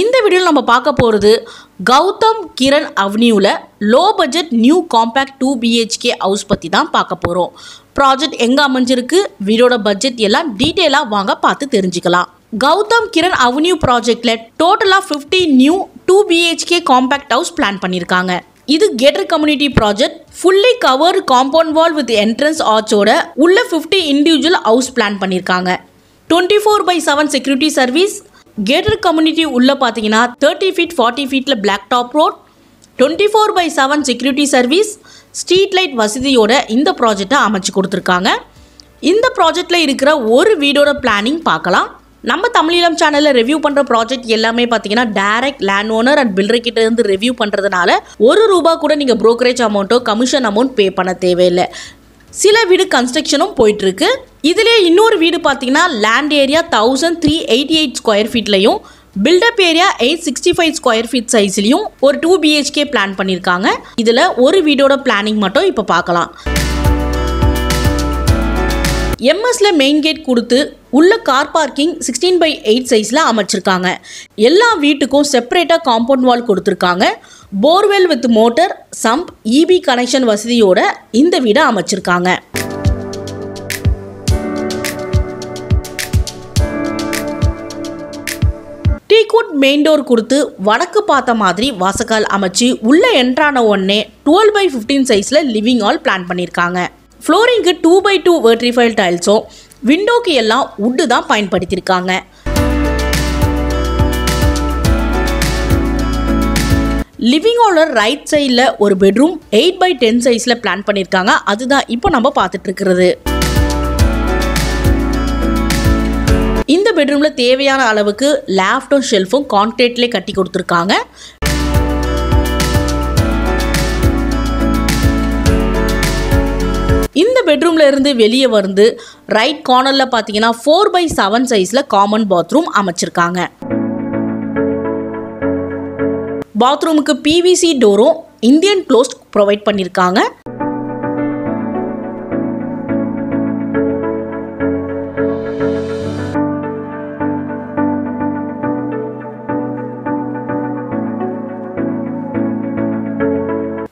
இந்த வீடியோல நம்ம பார்க்க போறது கௌதம் கிரண் அவென்யூல low budget new compact 2 BHK house பத்தி தான் பார்க்க போறோம். ப்ராஜெக்ட் எங்க அமைஞ்சிருக்கு, வீடோட பட்ஜெட் எல்லாம் டீடைலா வாங்க பார்த்து தெரிஞ்சிக்கலாம். கௌதம் கிரண் அவென்யூ ப்ராஜெக்ட்ல டோட்டலா 50 new 2 BHK compact house plan பண்ணிருக்காங்க. இது gated community project fully covered compound wall with entrance ஆர்ச்சோட உள்ள 50 இண்டிவிஜுவல் ஹவுஸ் பிளான் பண்ணியிருக்காங்க. 24/7 செக்யூரிட்டி சர்வீஸ். கெட்டர் கம்யூனிட்டி உள்ளே பார்த்தீங்கன்னா 30 feet 40 feet black top road, 24/7 security service, street light வசதியோட இந்த ப்ராஜெக்டை அமைச்சு கொடுத்துருக்காங்க. இந்த ப்ராஜெக்டில் இருக்கிற ஒரு வீடோட பிளானிங் பார்க்கலாம். நம்ம தமிழ் இளம் சேனலில் ரிவ்யூ பண்ணுற ப்ராஜெக்ட் எல்லாமே பார்த்தீங்கன்னா direct land owner and builder கிட்ட இருந்து ரிவ்யூ பண்ணுறதுனால ₹1 கூட நீங்கள் ப்ரோக்கரேஜ் அமௌண்ட்டோ கமிஷன் அமௌண்ட் பே பண்ண தேவையில்லை. சில வீடு கன்ஸ்ட்ரக்ஷனும் போயிட்டுருக்கு. இதிலே இன்னொரு வீடு பார்த்தீங்கன்னா லேண்ட் ஏரியா 1388 ஸ்கொயர் ஃபீட்லையும் பில்டப் ஏரியா 865 ஸ்கொயர் ஃபீட் சைஸ்லையும் ஒரு 2 BHK பிளான் பண்ணியிருக்காங்க. இதில் ஒரு வீடோட பிளானிங் மட்டும் இப்போ பார்க்கலாம். எம்எஸ்ல மெயின் கேட் கொடுத்து உள்ள கார் பார்க்கிங் 16/8 சைஸில் அமைச்சிருக்காங்க. எல்லா வீட்டுக்கும் செப்பரேட்டாக காம்பவுண்ட் வால் கொடுத்துருக்காங்க. Borewell with motor sump EB connection வசதியோட இந்த வீடை அமைச்சிருக்காங்க. டீகுட் மெயின் டோர் கொடுத்து வடக்கு பார்த்த மாதிரி வாசக்கால் அமைச்சு உள்ள என்ட்ரான உடனே 12/15 சைஸில் லிவிங் ஹால் பிளான் பண்ணியிருக்காங்க. ஃப்ளோரிங்க்கு 2x2 வெர்டிஃபைல் டைல்ஸும் விண்டோக்கு எல்லாம் உட்டு தான் பயன்படுத்தியிருக்காங்க. லிவிங் ஹாலோட ரைட் சைடில் ஒரு பெட்ரூம் 8/10 சைஸில் பிளான் பண்ணியிருக்காங்க. அதுதான் இப்போ நம்ம பார்த்துட்டு இருக்கிறது. இந்த பெட்ரூமில் தேவையான அளவுக்கு லேஃப்டும் ஷெல்ஃபும் கான்கிரீட்லேயே கட்டி கொடுத்துருக்காங்க. இந்த பெட்ரூமில் இருந்து வெளியே வந்து ரைட் கார்னரில் பார்த்தீங்கன்னா 4/7 சைஸில் காமன் பாத்ரூம் அமைச்சிருக்காங்க. பாத்ரூமுக்கு PVC டோரும் இந்தியன் க்ளோஸ்ட் ப்ரொவைட் பண்ணியிருக்காங்க.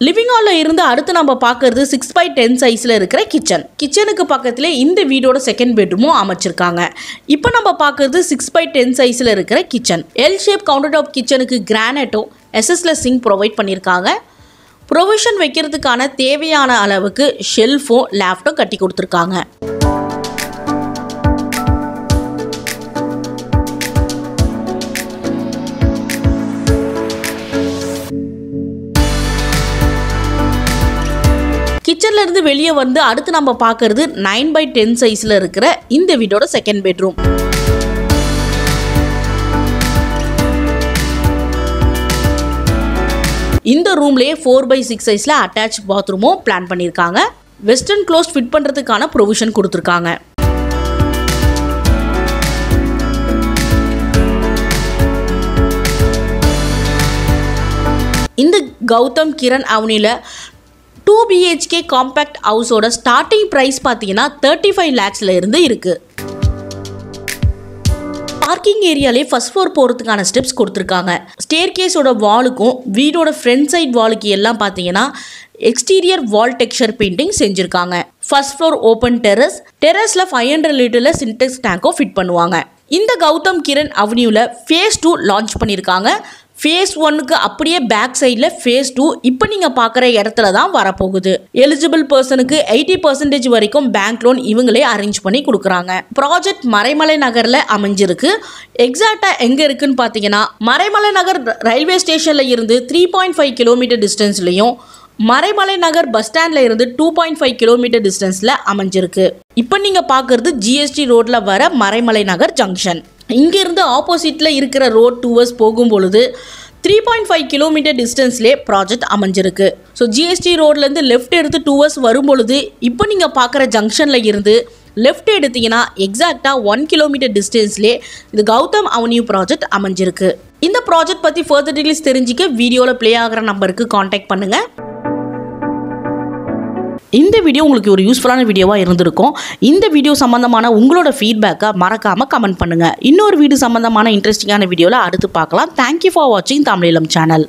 லிவிங் ஹாலில் இருந்து அடுத்து நம்ம பார்க்கறது 6/10 சைஸில் இருக்கிற கிச்சன். கிச்சனுக்கு பக்கத்திலே இந்த வீடோட செகண்ட் பெட்ரூமும் அமைச்சிருக்காங்க. இப்போ நம்ம பார்க்கறது 6/10 சைஸில் இருக்கிற kitchen. L shape counter top கிச்சனுக்கு கிரானைட்டோ எஸ்எஸ்ல சிங்க் ப்ரொவைட் பண்ணியிருக்காங்க. ப்ரொவிஷன் வைக்கிறதுக்கான தேவையான அளவுக்கு ஷெல்ஃபும் லேஃப்டும் கட்டி கொடுத்துருக்காங்க. கிச்சன்லேருந்து வெளியே வந்து அடுத்து நம்ம பார்க்கறது 9/10 சைஸில் இருக்கிற இந்த வீடோட செகண்ட் பெட்ரூம். இந்த ரூம்லேயே 4/6 சைஸில் அட்டாச் பாத்ரூமும் பிளான் பண்ணியிருக்காங்க. வெஸ்டர்ன் க்ளோஸ் ஃபிட் பண்ணுறதுக்கான ப்ரொவிஷன் கொடுத்துருக்காங்க. இந்த கௌதம் கிரண் அவென்யூவில் 2 BHK காம்பேக்ட் ஹவுஸோட ஸ்டார்டிங் ப்ரைஸ் பார்த்தீங்கன்னா 35 lakhsல இருந்து இருக்குது. பார்க்கிங் ஏரியாலே ஃபர்ஸ்ட் ஃப்ளோர் போகிறதுக்கான ஸ்டெப்ஸ் கொடுத்துருக்காங்க. ஸ்டேர் கேஸோட வாலுக்கும் வீடோட ஃப்ரண்ட் சைட் வாலுக்கு எல்லாம் பார்த்தீங்கன்னா எக்ஸ்டீரியர் வால் டெக்ஸ்சர் பெயிண்டிங் செஞ்சுருக்காங்க. First floor open terrace. டெரஸில் 500 லிட்டரில் சின்டெக்ஸ் டேங்க்கும் ஃபிட் பண்ணுவாங்க. இந்த கௌதம் கிரண் அவென்யூவில் ஃபேஸ் 2 லான்ச் பண்ணியிருக்காங்க. ஃபேஸ் 1க்கு அப்படியே பேக் சைடில் ஃபேஸ் 2 இப்போ நீங்கள் பார்க்குற இடத்துல தான் வரப்போகுது. எலிஜிபிள் பர்சனுக்கு 80% வரைக்கும் பேங்க் லோன் இவங்களே அரேஞ்ச் பண்ணி கொடுக்குறாங்க. ப்ராஜெக்ட் மறைமலை நகரில் அமைஞ்சிருக்கு. எக்ஸாக்டாக எங்கே இருக்குதுன்னு பார்த்தீங்கன்னா மறைமலை நகர் ரயில்வே ஸ்டேஷனில் இருந்து 3.5 கிலோமீட்டர் டிஸ்டன்ஸ்லையும் மறைமலை நகர் பஸ் ஸ்டாண்டில் இருந்து 2.5 கிலோமீட்டர் டிஸ்டன்ஸில் அமைஞ்சிருக்கு. இப்போ நீங்கள் பார்க்குறது GST ரோட்டில் வர மறைமலை நகர் ஜங்ஷன். இங்கேருந்து ஆப்போசிட்டில் இருக்கிற ரோட் டூவர்ஸ் போகும்பொழுது 3.5 கிலோமீட்டர் டிஸ்டன்ஸ்லேயே ப்ராஜெக்ட் அமைஞ்சிருக்கு. ஸோ GST ரோட்லேருந்து லெஃப்ட் எடுத்து டூவர்ஸ் வரும்பொழுது இப்போ நீங்கள் பார்க்குற ஜங்ஷனில் இருந்து லெஃப்ட் எடுத்தீங்கன்னா எக்ஸாக்டாக 1 கிலோமீட்டர் டிஸ்டன்ஸ்லேயே இது கௌதம் அவென்யூ ப்ராஜெக்ட் அமைஞ்சிருக்கு. இந்த ப்ராஜெக்ட் பற்றி ஃபர்தர் டீடைல்ஸ் தெரிஞ்சிக்க வீடியோவில் ப்ளே ஆகிற நம்பருக்கு காண்டாக்ட் பண்ணுங்கள். இந்த வீடியோ உங்களுக்கு ஒரு யூஸ்ஃபுல்லான வீடியோவா இருந்திருக்கும். இந்த வீடியோ சம்பந்தமான உங்களோட ஃபீட்பேக்கை மறக்காம கமெண்ட் பண்ணுங்க. இன்னொரு வீடியோ சம்பந்தமான இன்ட்ரெஸ்டிங்கான வீடியோல அடுத்து பார்க்கலாம். Thank you for watching Tamil illam channel.